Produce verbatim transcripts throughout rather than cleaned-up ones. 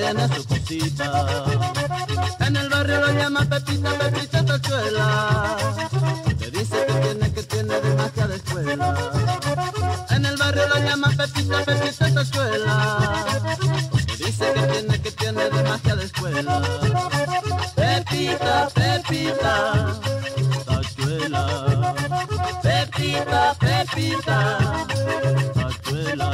tiene su cosita. En el barrio lo llama Pepita, Pepita Tachuela. Te dice que tiene, que tiene de magia de escuela. En el barrio lo llama Pepita, Pepita Tachuela. Te dice que tiene, que tiene de magia de escuela. Pepita, Pepita Tachuela. Pepita, Pepita Tachuela.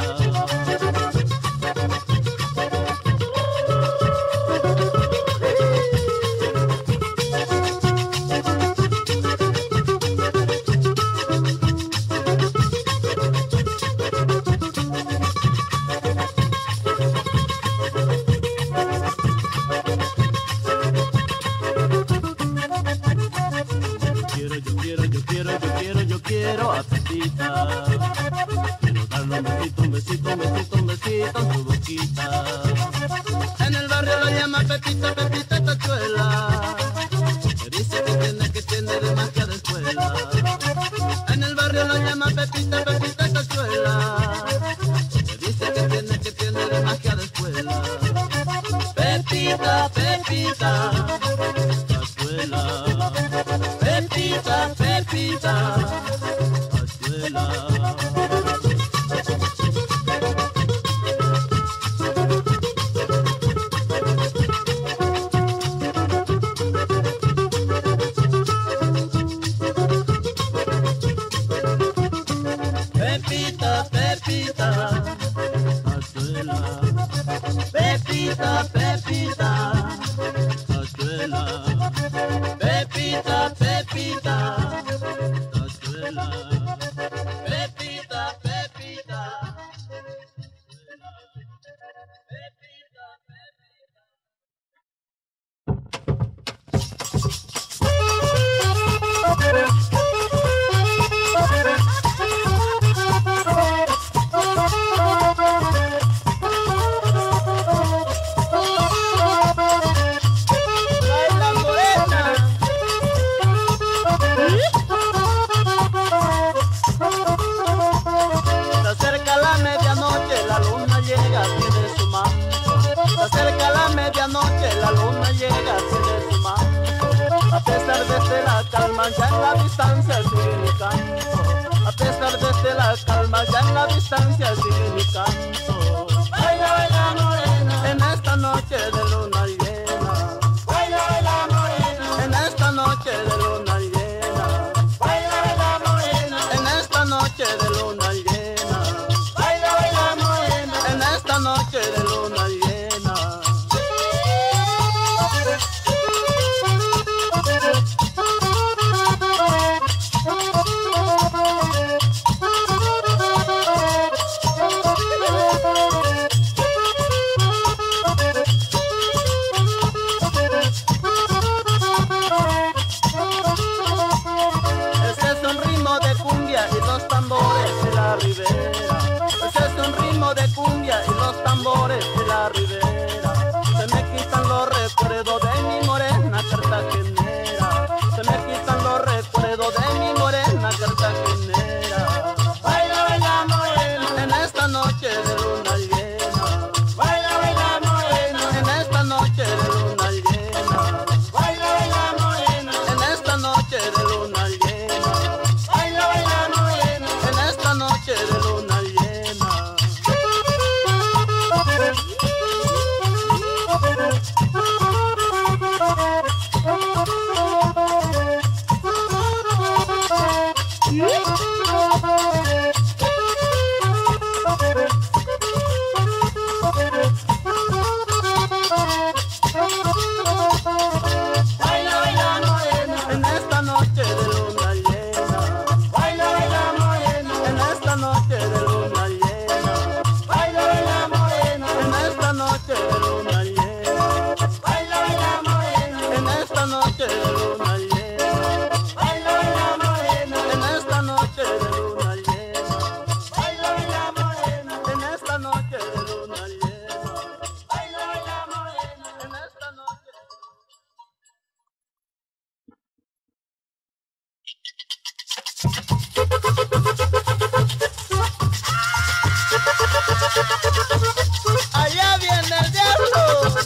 Allá viene el diablo.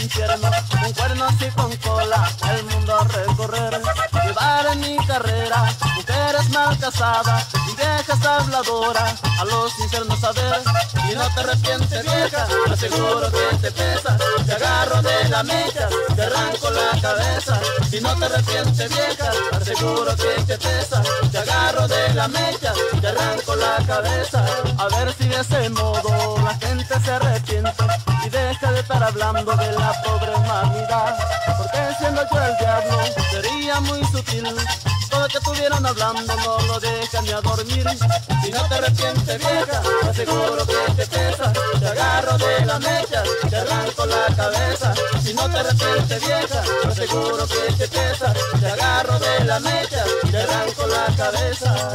infierno, con cuernos y con cola, el mundo a recorrer. Llevar en mi carrera mujeres mal casadas y viejas habladoras, a los infiernos a ver. Y no te arrepientes, vieja, aseguro que te pesa. Te agarro de la mecha, te arranco la cabeza. Y no te arrepientes, vieja, aseguro que te pesa. Te agarro de la mecha, te arranco la cabeza. A ver si de ese modo la gente se arrepiente y deja de estar hablando de la pobre humanidad. Porque siendo yo el diablo sería muy sutil. Todo lo que estuvieran hablando no lo dejan ni a dormir. Si no te arrepientes, vieja, te aseguro que te pesa. Te agarro de la mecha, te arranco la cabeza. Si no te arrepientes, vieja, te aseguro que te pesa. Te agarro de la mecha, te arranco la cabeza.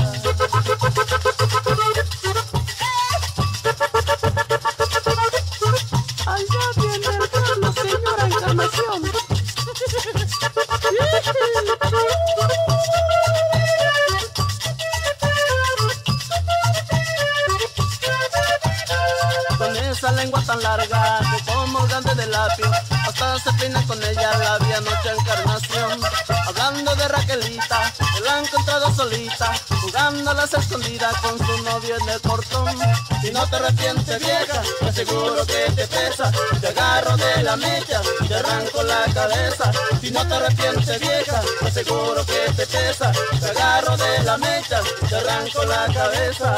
Esa lengua tan larga que como grande de labio, hasta se peina con ella la vía noche encarnación. Hablando de Raquelita, que la han encontrado solita, jugando a las escondidas con su novio en el portón. Si no te arrepientes, vieja, te aseguro que te pesa. Te agarro de la mecha, te arranco la cabeza. Si no te arrepientes, vieja, te aseguro que te pesa. Te agarro de la mecha, te arranco la cabeza.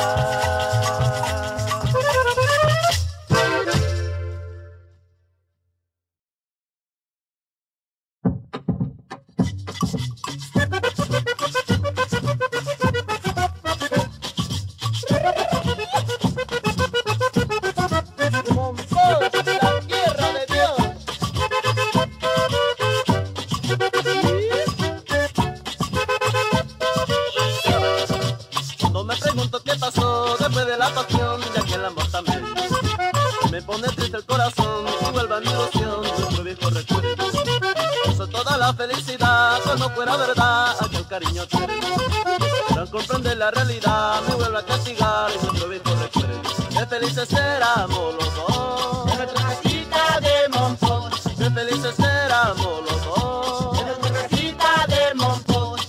La realidad me vuelve a castigar y nuestro viejo recuerdo. Qué felices éramos los dos en nuestra casita de Montfort. Qué felices éramos los dos en nuestra casita de Montfort.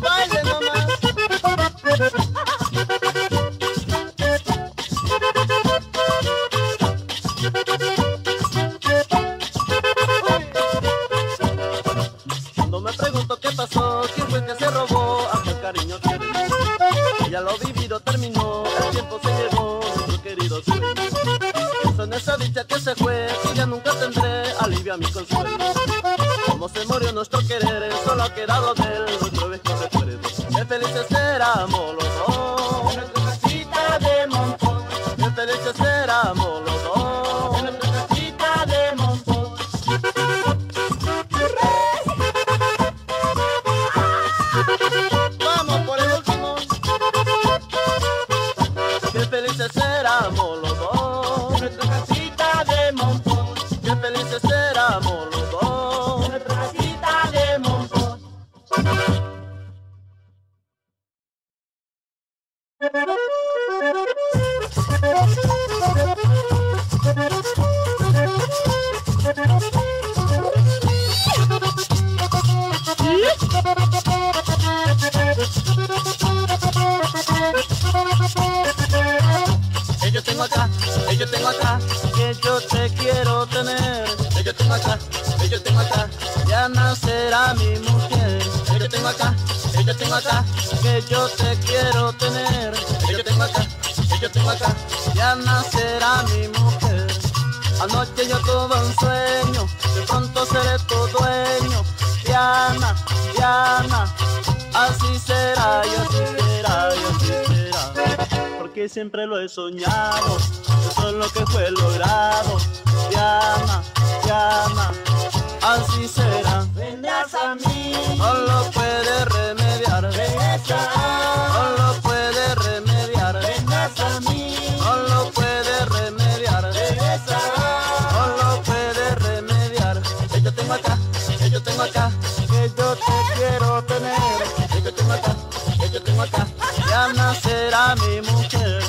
Baile nomás. Ya lo vivido terminó, el tiempo se llevó, nuestro querido sueño. Pienso en esa dicha que se fue, que ya nunca tendré, alivia mi consuelo. Como se murió nuestro querer, solo ha quedado de él, nuestro viejo recuerdo. Qué felices éramos los dos, en nuestra casita de Montfort. Qué felices éramos los dos, en nuestra casita de Montfort. Éramos los dos en nuestra casita de Montfort. Qué felices éramos los dos en nuestra casita de Montfort. Yo tengo acá, que yo te quiero tener. Yo tengo acá, yo tengo acá, Diana será mi mujer. Yo tengo acá, yo tengo acá, que yo te quiero tener. Yo tengo acá, yo tengo acá, Diana será mi mujer. Anoche yo tuve un sueño, de pronto seré tu dueño. Diana, Diana, así será, y así será, y así será. Porque siempre lo he soñado, eso es lo que fue logrado. Diana, Diana, así será. Vendrás a mí, no lo puedes remediar. Regresa, no lo puedes remediar. Vendrás a mí, no lo puedes remediar. Regresa, no lo puedes remediar. Que yo tengo acá, que yo tengo acá, que yo te quiero tener. Que yo tengo acá, que yo tengo acá, Diana será mi mujer.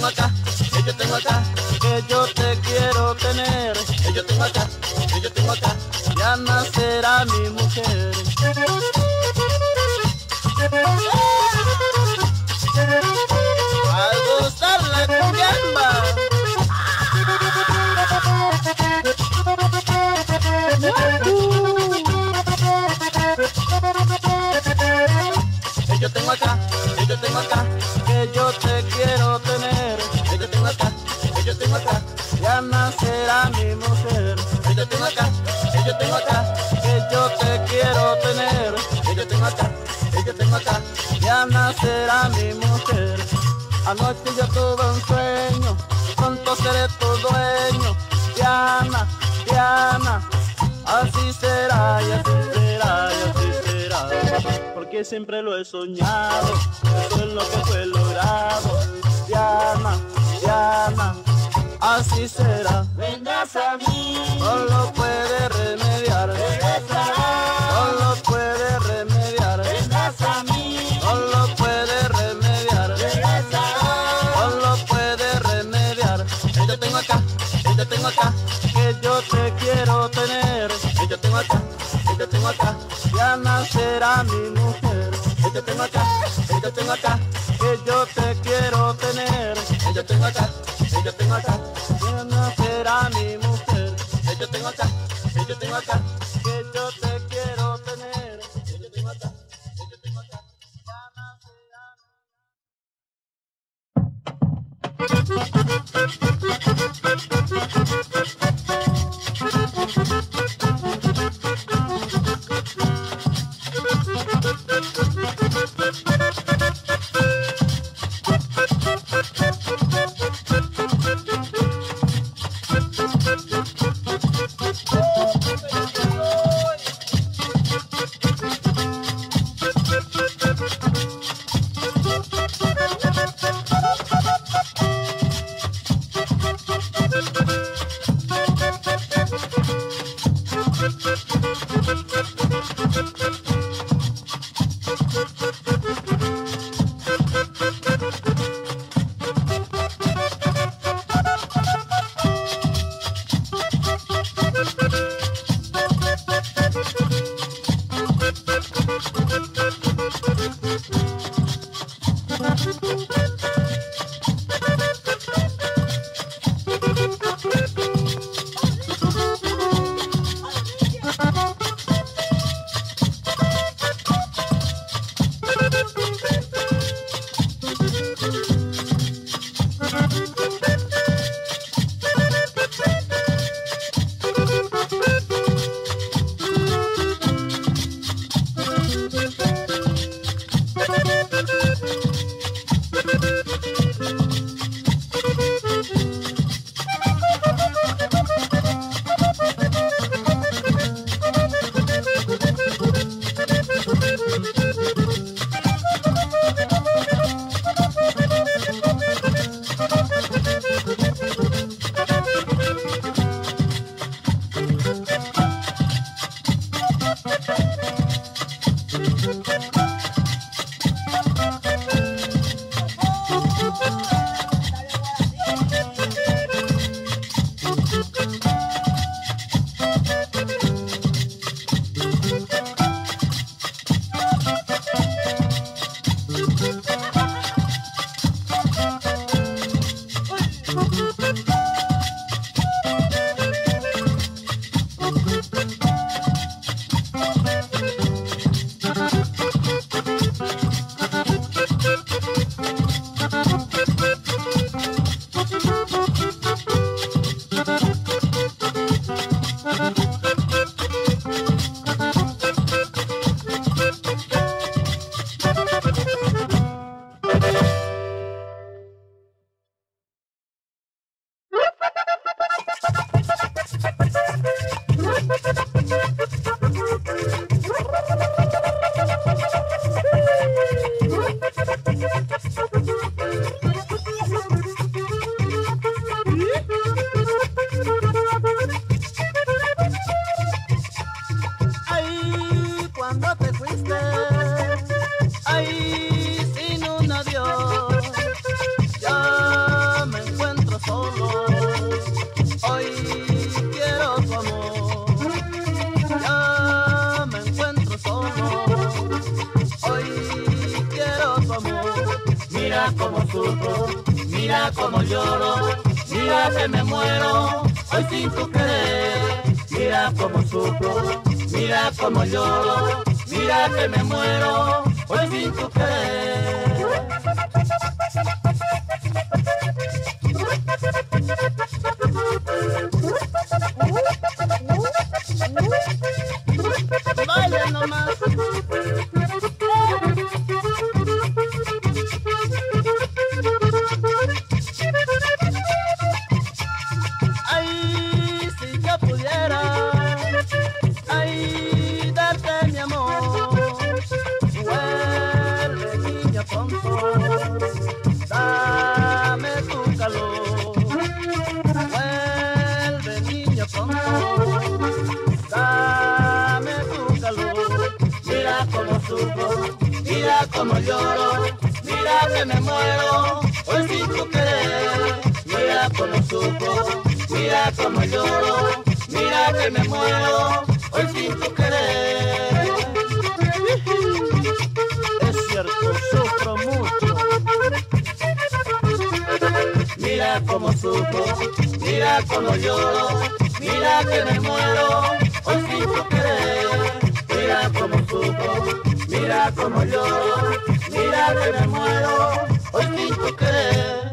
tengo acá, que yo tengo acá, que yo te quiero tener, que yo tengo acá, que yo tengo acá, Diana será mi mujer. Al gozar la cumbiamba. Que yo tengo acá, que yo tengo acá, que yo te quiero tener, que yo tengo acá, que yo tengo acá, Diana será mi mujer. Que yo tengo acá, que yo tengo acá, que yo te quiero tener, que yo tengo acá, que yo tengo acá, Diana será mi mujer. Anoche yo tuve un sueño, pronto seré tu dueño, Diana, Diana, así será y así será y así será, porque siempre lo he soñado, eso es lo que fue logrado, Diana, Diana, así será. Vengas a mí, no lo puede remediar, no lo puede remediar, vengas a mí, no lo puede remediar, no lo puede remediar, que yo tengo acá, que yo tengo acá, que yo te quiero tener, que yo tengo acá, que yo tengo acá, Diana será mi mujer, que yo tengo acá, que yo tengo acá, que yo te quiero tener, que yo tengo acá, que yo tengo acá, Diana será mi mujer, que yo tengo acá, que yo tengo acá, que yo te quiero tener, que yo tengo acá, que yo tengo acá, Diana será. culpo, mira cómo lloro, mira que me muero, hoy sin tu querer. Mira cómo sufro, mira cómo lloro, mira que me muero, hoy sin tu querer. Vaya nomás. Mira cómo lloro, mira que me muero, hoy sin tu querer. Mira cómo sufro, mira cómo lloro, mira que me muero, hoy sin tu querer. Es cierto, sufro mucho. Mira cómo sufro, mira cómo lloro, mira que me muero, hoy sin tu querer. Mira cómo sufro, mira como lloro, mira que me muero, hoy sin tu querer.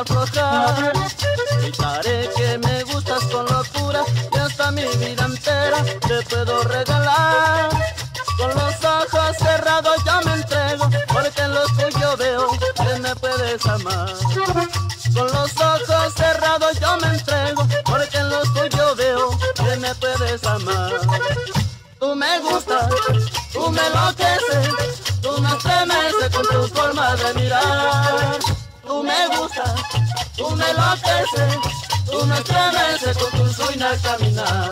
aflojar. Gritaré que me gustas con locura y hasta mi vida entera te puedo regalar. Con los ojos cerrados ya me entrego, porque en los tuyos veo que me puedes amar. Con los ojos cerrados yo me entrego, porque en los tuyos veo que me puedes amar. Tú me gustas, tú me enloqueces, tú me estremeces con tu forma de mirar. Tú me gustas, tú me enloqueces, tú me estremeces con tu suena al caminar.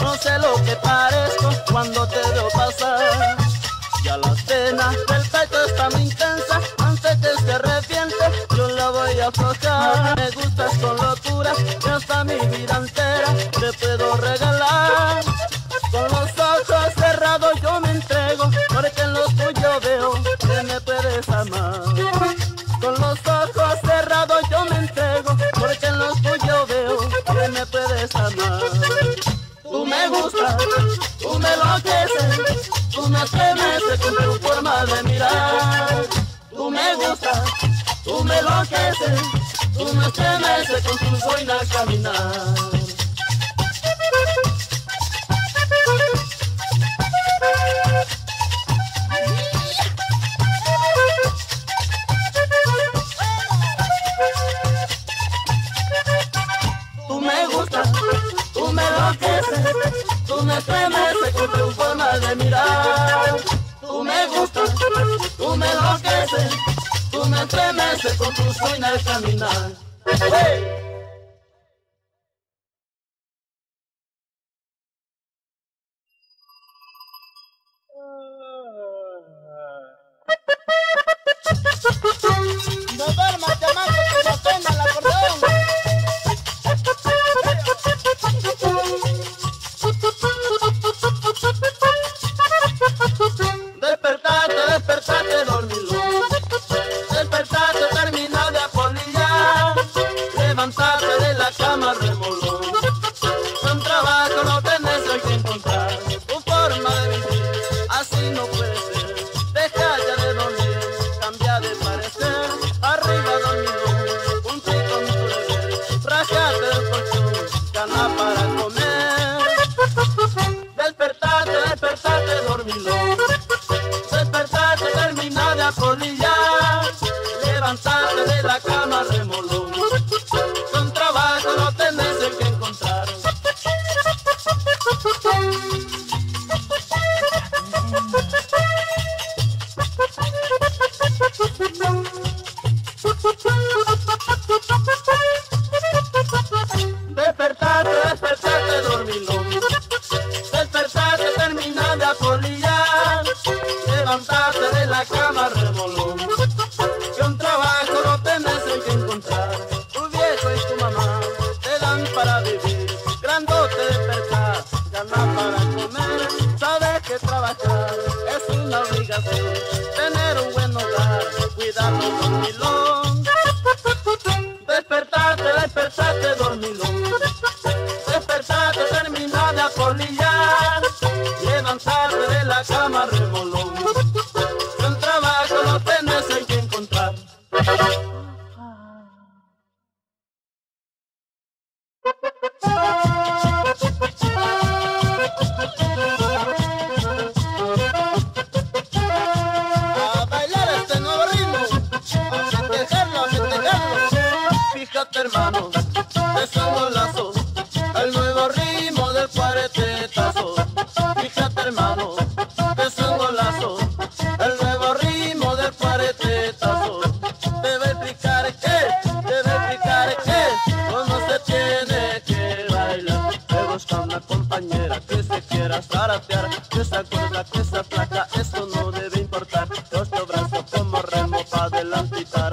No sé lo que parezco cuando te veo pasar. Ya las penas del pecho están intensas, antes que se arrepiente yo la voy a aflojar. Me gustas con locura y hasta mi vida entera te puedo regalar. Con los ojos cerrados yo me entrego, porque en los tuyos veo que me puedes amar. Con los ojos cerrados yo me entrego, porque en los tuyos veo que me puedes amar. Tú me gustas, tú me enloqueces, tú me estremeces con tu forma de mirar. Tú me gustas, tú me enloqueces, tú me estremeces con tu suena al caminar. Tú me estremeces con tu forma de mirar. Tú me gustas, tú me enloqueces, tú me estremeces con tu suena al caminar. ¡Hey! No duermas, chamaco, que no suena el acordeón. Para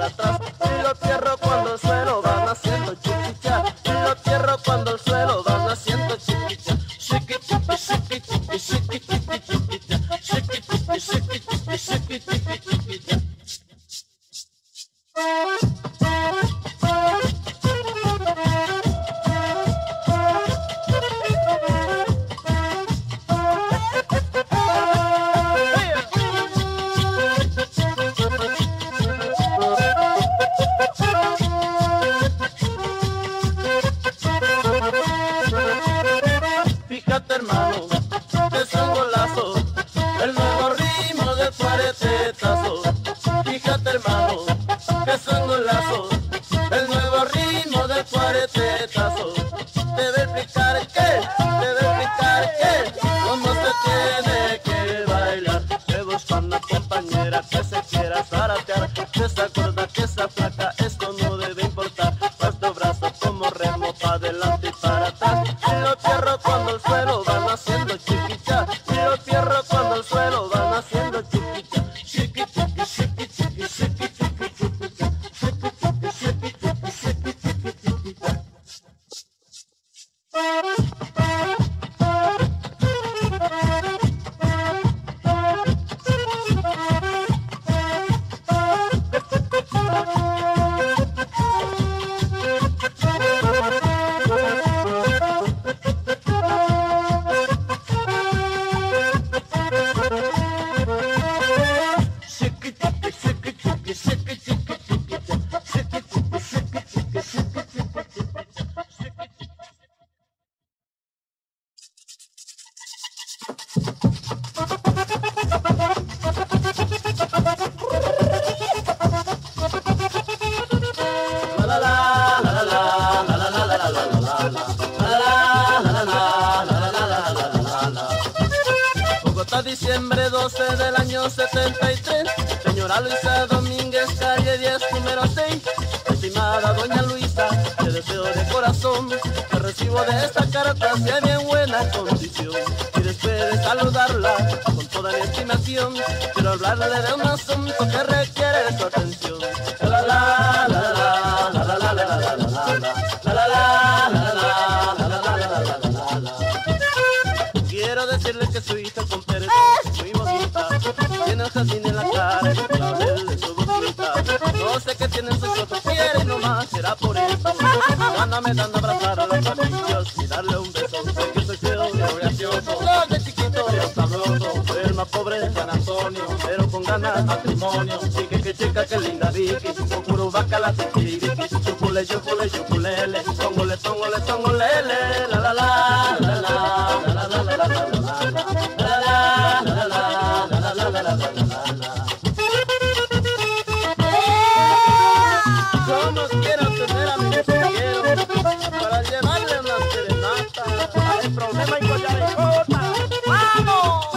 atrás y lo cierro cuando se cuartetazo. Te voy a explicar que, te voy a explicar que, cómo se tiene que bailar. Te busco una compañera que se quiera zaratear. Que está gorda, que está flaca, esto no debe importar. Pues tu brazo como remo para adelante y para atrás. Y los fierros cuando el suelo van haciendo chiquicha. Y los fierros cuando el suelo van haciendo chiquicha. Chiquicha, chiquicha, chiquicha, chiquicha. Diciembre doce del año setenta y tres, señora Luisa Domínguez, calle diez, número seis. Estimada doña Luisa, te deseo de corazón que recibo de esta carta sea de buena condición. Y después de saludarla con toda mi estimación, quiero hablarle de un asunto que requiere su atención. La la la la la la la la la la la la la la. Quiero decirle que su hija con Pérez es muy bonita. Tiene hojas en la cara, el clavel de su boquita. No sé qué tiene en sus ojos, quiere nomás, será por eso. Mándame dando a abrazar a los papillos y darle un beso. Soy que soy feo y gracioso, soy de chiquito y sabroso. Soy el más pobre de San Antonio, pero con ganas matrimonio. Chique, que chica, que linda Vicky, con curubaca la tiquiriqui. Chupule, chupule, chupulele, tongole, tongole, tongolele, la la la, la la. Como quiero tener a mi compañero para llevarle una serenata. Hay problema y collaricota. ¡Vamos!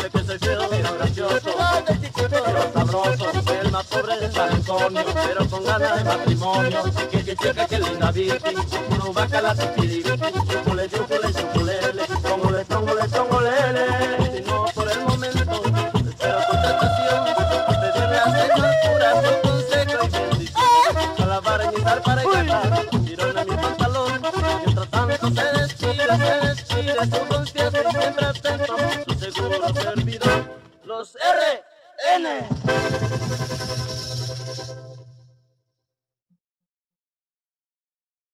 Sé que soy feo y gracioso, pero sabroso. Soy el más pobre de San Antonio, pero con ganas de matrimonio. Que que chica, que linda Vicky, puro vaca la tiquiriqui. Chupule, chupule, chupulele, tongole, tongole, tongolele. Para cantar, tirón a mi pantalón. Mientras tanto se destira, se destira su confianza y siempre atento, su seguro servidor. Los R N